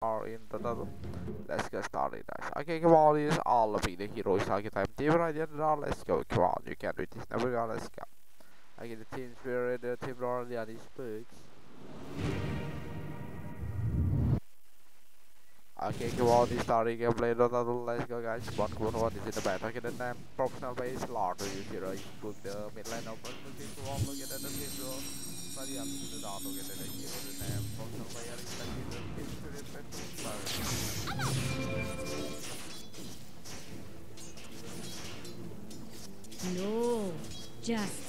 are in the level. Let's get started, guys. Okay, come on, this is all of the heroes archetype team right here. Now let's go. Come on, you can do this. Now we go, let's go. Okay, the Team Spirit, the Team Lord, the Annie Spooks. Okay, come on, this starting gameplay, let's go, guys. 1-1-1 is in the battle. Okay, the name professional base Lord, you zero include the midline of the team to all look at the team to all. So you have to do the dot, okay, the name professional player is like the team to respect the player. No, just.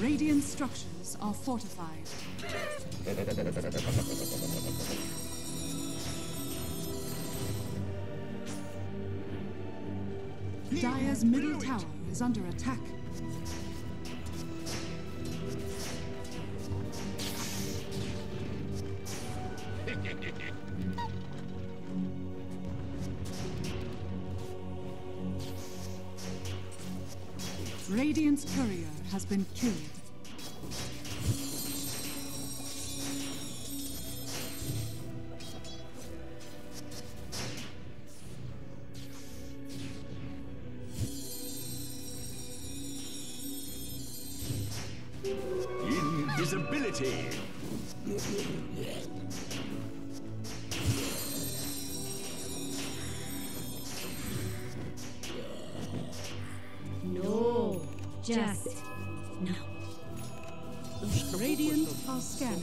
Radiant structures are fortified. Dire's middle tower is under attack. Radiant's courier has been killed. Invisibility. No, just now. Radiant are scanning.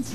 Radiant's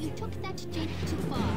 You took that jump too far.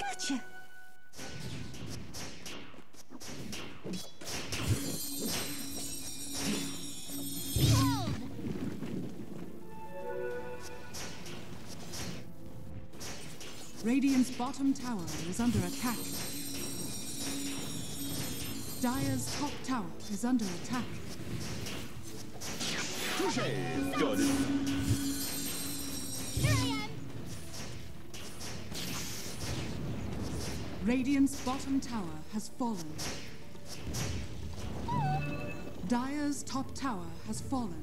Gotcha. Radiant's bottom tower is under attack. Dire's top tower is under attack. Touché! Got it! Radiant's bottom tower has fallen. Dire's top tower has fallen.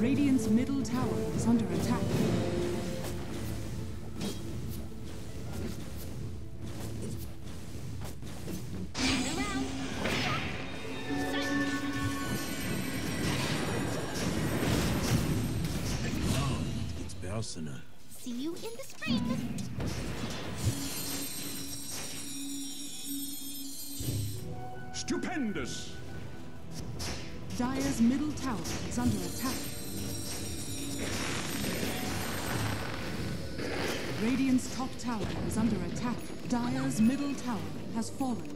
Radiant's middle tower is under attack. It's Belsina. See you in the spring. Stupendous. Dire's middle tower is under attack. Radiant's top tower is under attack. Dire's middle tower has fallen.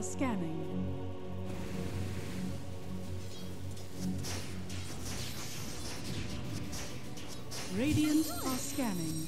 Scanning. Radiant are scanning.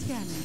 Scanning.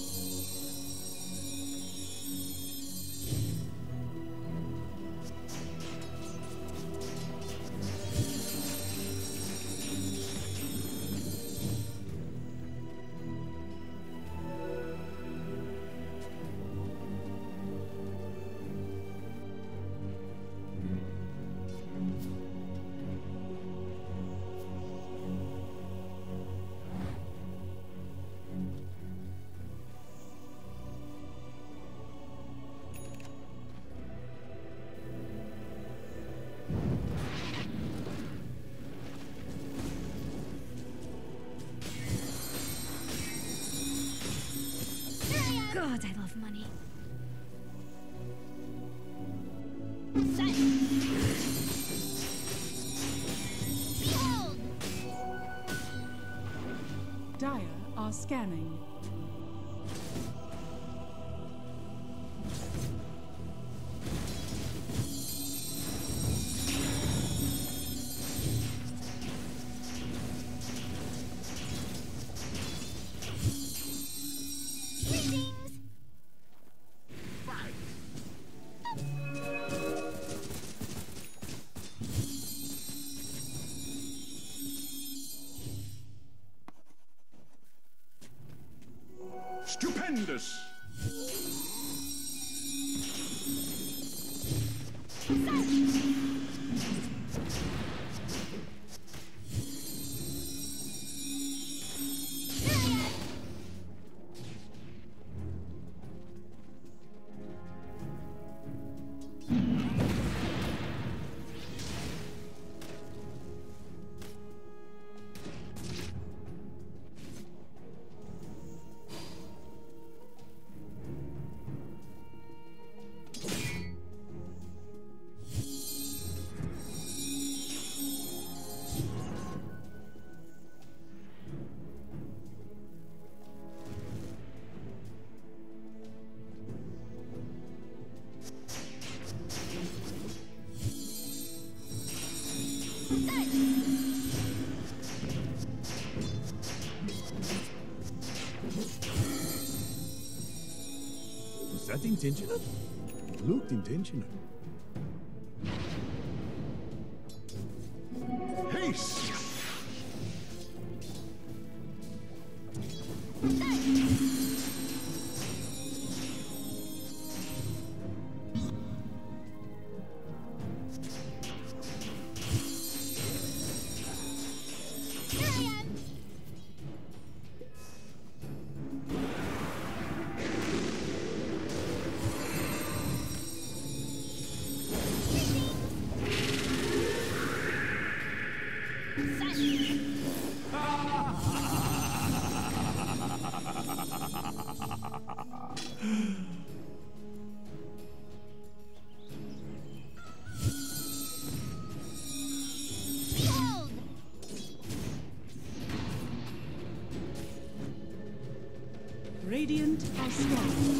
God, I love money. Behold! Dire are scanning. Stupendous! Was that intentional? It looked intentional. Haste! Radiant are strong.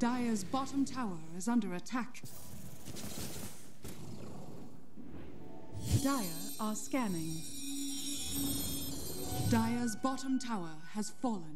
Dire's bottom tower is under attack. Dire are scanning. Dire's bottom tower has fallen.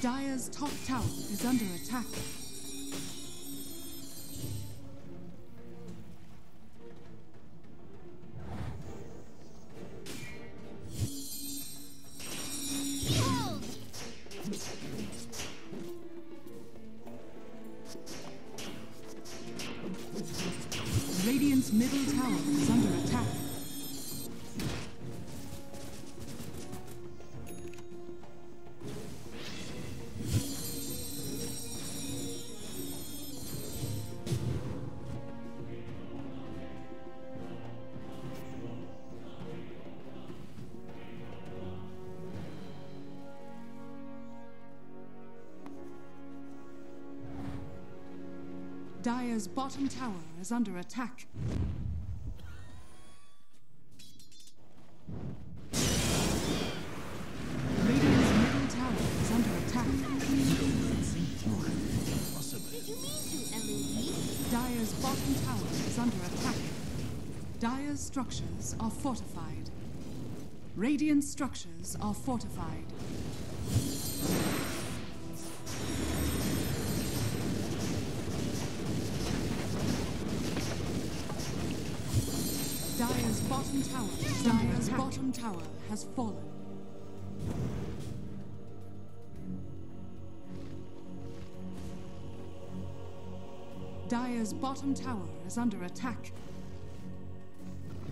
Dire's top tower is under attack. Radiant's middle tower is under attack. Dire's bottom tower is under attack. Radiant's middle tower is under attack. Did you mean to elude? Dire's bottom tower is under attack. Dire's structures are fortified. Radiant structures are fortified. Dire's bottom tower has fallen. Dire's bottom tower is under attack.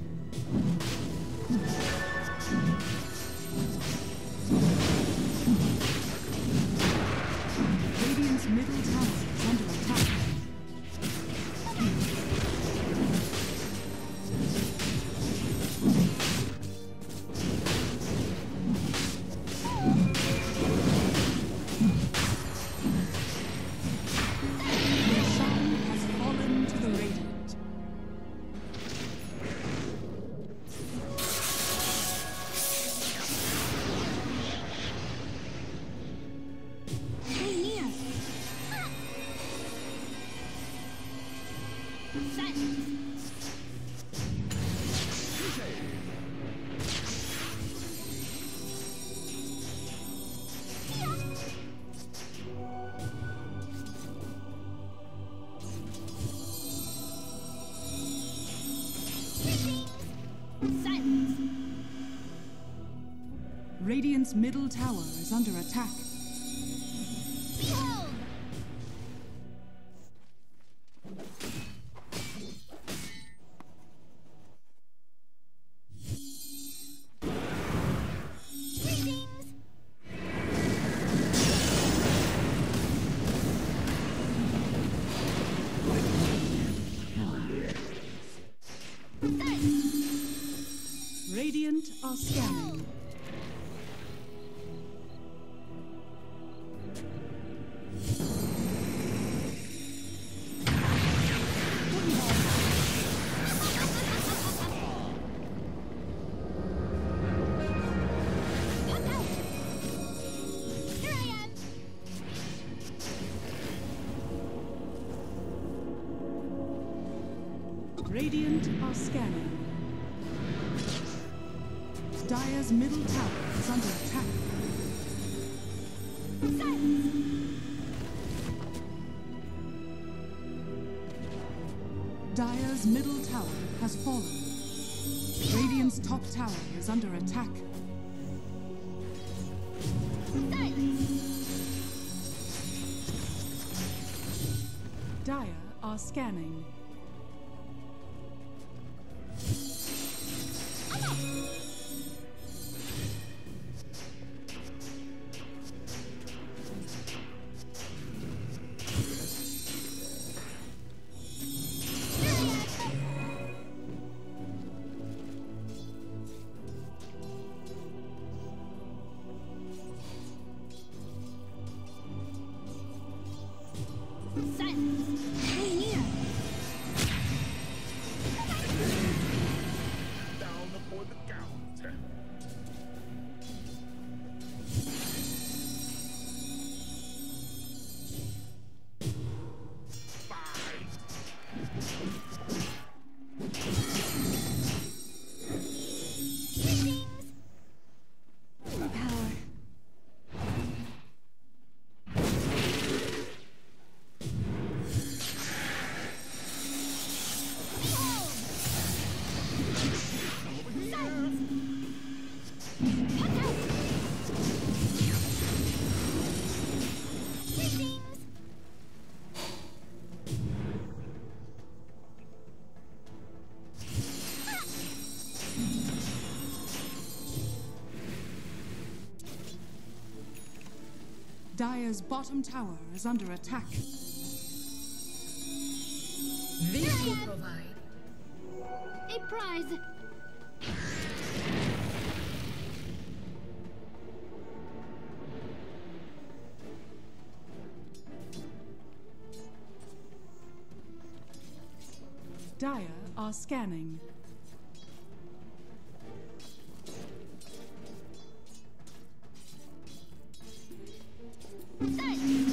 Radiant's middle tower is under attack. Radiant's middle tower is under attack. Behold! Radiant are scanning. Dire's middle tower is under attack. Dire's middle tower has fallen. Radiant's top tower is under attack. Dire are scanning. Dire's bottom tower is under attack. This will provide a prize. Dire are scanning. Dire's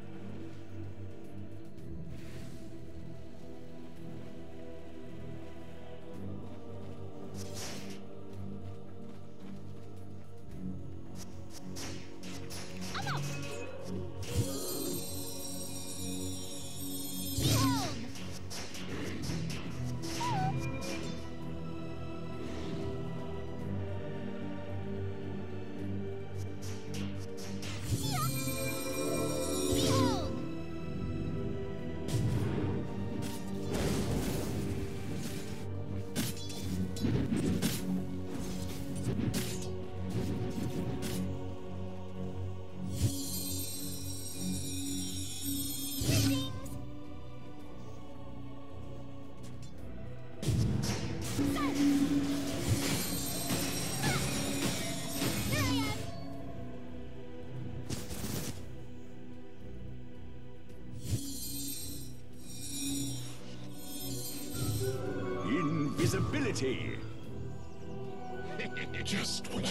Just what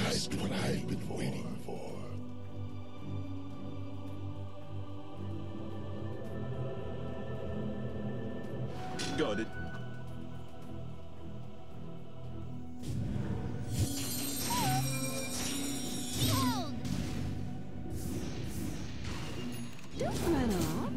I've been waiting for. Got it. Don't run off.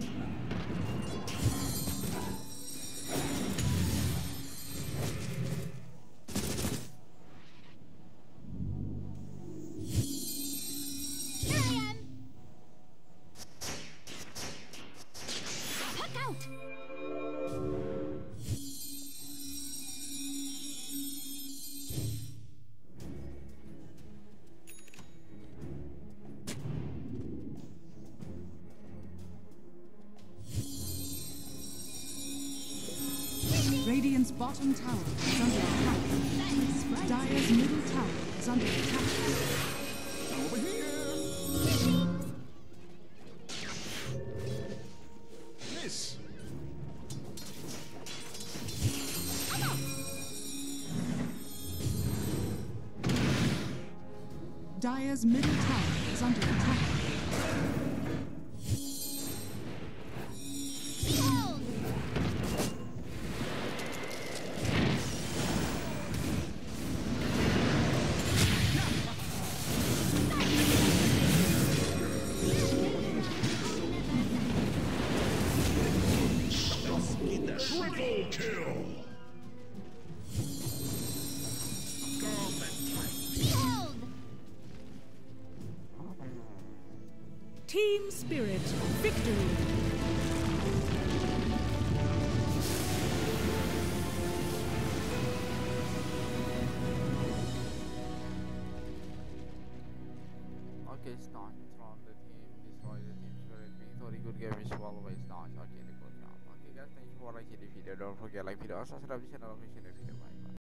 bottom tower is under attack. Dire's middle tower is under attack. Over here! Miss! Dire's middle tower is under attack. Team Spirit, victory! Don't forget, like video, subscribe to the channel,